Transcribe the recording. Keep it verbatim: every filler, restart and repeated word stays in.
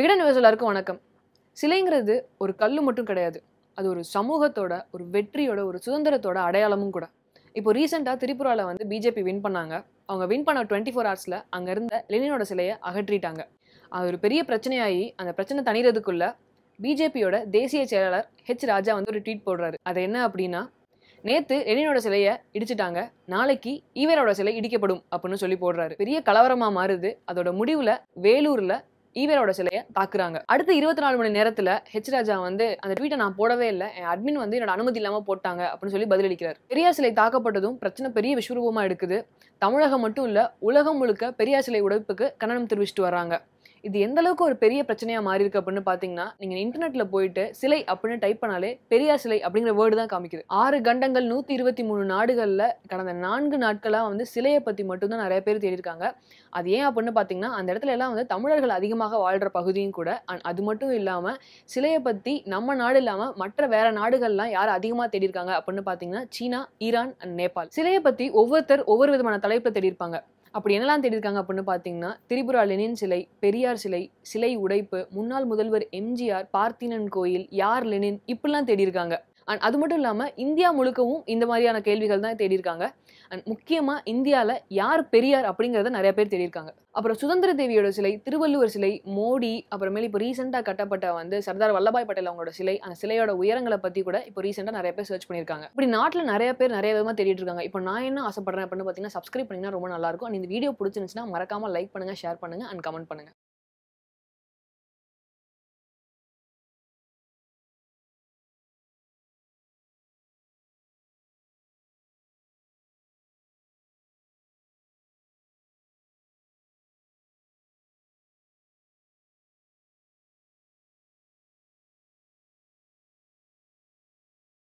Vikatan news எல்லாருக்கும் வணக்கம். சிலைங்கிறது ஒரு கல்லு மட்டும் கிடையாது, அது ஒரு சமூகத்தோட, ஒரு வெற்றியோட, ஒரு சுதந்திரத்தோட அடையாளமும் கூட. இப்போ ரீசெண்டாக திரிபுராவில் வந்து பிஜேபி வின் பண்ணாங்க. அவங்க வின் பண்ண டுவெண்ட்டி ஃபோர் ஹவர்ஸில் அங்கே இருந்த லெனினோட சிலையை அகற்றிட்டாங்க. அது ஒரு பெரிய பிரச்சனையாகி அந்த பிரச்சனை தணிகிறதுக்குள்ள பிஜேபியோட தேசிய செயலாளர் ஹெச் ராஜா வந்து ஒரு ட்வீட் போடுறாரு. அது என்ன அப்படின்னா, நேற்று லெனினோட சிலையை இடிச்சிட்டாங்க, நாளைக்கு ஈவேராவோட சிலை இடிக்கப்படும் அப்படின்னு சொல்லி போடுறாரு. பெரிய கலவரமாக மாறுது. அதோட முடிவில் வேலூரில் ஈவேராவோட சிலையை தாக்குறாங்க. அடுத்த இருபத்தி நாலு மணி நேரத்தில் ஹெச் ராஜா வந்து, அந்த ட்வீட்டை நான் போடவே இல்லை, என் அட்மின் வந்து என்னோட அனுமதி இல்லாமல் போட்டாங்க அப்படின்னு சொல்லி பதிலளிக்கிறார். பெரியார் சிலை தாக்கப்பட்டதும் பிரச்சனை பெரிய விஸ்வரூபமாக எடுக்குது. தமிழகம் மட்டும் இல்லை, உலகம் முழுக்க பெரியார் சிலை உடைப்புக்கு கண்டனம் தெரிவிச்சுட்டு வர்றாங்க. இது எந்த அளவுக்கு ஒரு பெரிய பிரச்சனையாக மாறி இருக்கு அப்படின்னு பார்த்தீங்கன்னா, நீங்கள் இன்டர்நெட்டில் போயிட்டு சிலை அப்படின்னு டைப் பண்ணாலே பெரியார் சிலை அப்படிங்கிற வேர்டு தான் காமிக்குது. ஆறு கண்டங்கள், நூற்றி இருபத்தி மூணு நாடுகளில் கடந்த நான்கு நாட்களாக வந்து சிலையை பற்றி மட்டும்தான் நிறைய பேர் தேடியிருக்காங்க. அது ஏன் அப்படின்னு பார்த்தீங்கன்னா, அந்த இடத்துல எல்லாம் வந்து தமிழர்கள் அதிகமாக வாழ்கிற பகுதியும் கூட. அண்ட் அது மட்டும் இல்லாமல் சிலையை பற்றி நம்ம நாடு இல்லாமல் மற்ற வேற நாடுகள்லாம் யார் அதிகமாக தேடியிருக்காங்க அப்படின்னு பார்த்தீங்கன்னா, சீனா, ஈரான் அண்ட் நேபாள். சிலையை பற்றி ஒவ்வொருத்தர் ஒவ்வொரு விதமான தலைப்பில் தேடியிருப்பாங்க. அப்படி என்னெல்லாம் தேடியிருக்காங்க அப்படின்னு பார்த்தீங்கன்னா, திரிபுரா லெனின் சிலை, பெரியார் சிலை, சிலை உடைப்பு, முன்னாள் முதல்வர் எம்ஜிஆர், பார்த்தினன் கோயில், யார் லெனின், இப்படிலாம் தேடியிருக்காங்க. அண்ட் அது மட்டும் இல்லாமல் இந்தியா முழுக்கவும் இந்த மாதிரியான கேள்விகள் தான் தேடியிருக்காங்க. அண்ட் முக்கியமாக இந்தியாவில் யார் பெரியார் அப்படிங்கிறத நிறைய பேர் தேடியிருக்காங்க. அப்புறம் சுதந்திர தேவியோட சிலை, திருவள்ளுவர் சிலை, மோடி, அப்புறமேல இப்போ ரீசெண்டாக கட்டப்பட்ட வந்து சர்தார் வல்லபாய் பட்டேல் அவங்களோட சிலை, அந்த சிலையோட உயரங்களை பற்றி கூட இப்போ ரீசெண்டாக நிறைய பேர் சர்ச் பண்ணியிருக்காங்க. இப்படி நாட்டில் நிறைய பேர் நிறைய விதமாக தேடிட்டு இருக்காங்க. இப்போ நான் என்ன ஆசைப்படுறேன் அப்படின்னு பார்த்தீங்கன்னா, சப்ஸ்கிரைப் பண்ணிங்கன்னா ரொம்ப நல்லாயிருக்கும். அண்ட் இந்த வீடியோ பிடிச்சிருந்துச்சுன்னா மறக்காமல் லைக் பண்ணுங்கள், ஷேர் பண்ணுங்கள் அண்ட் கமெண்ட் பண்ணுங்கள்.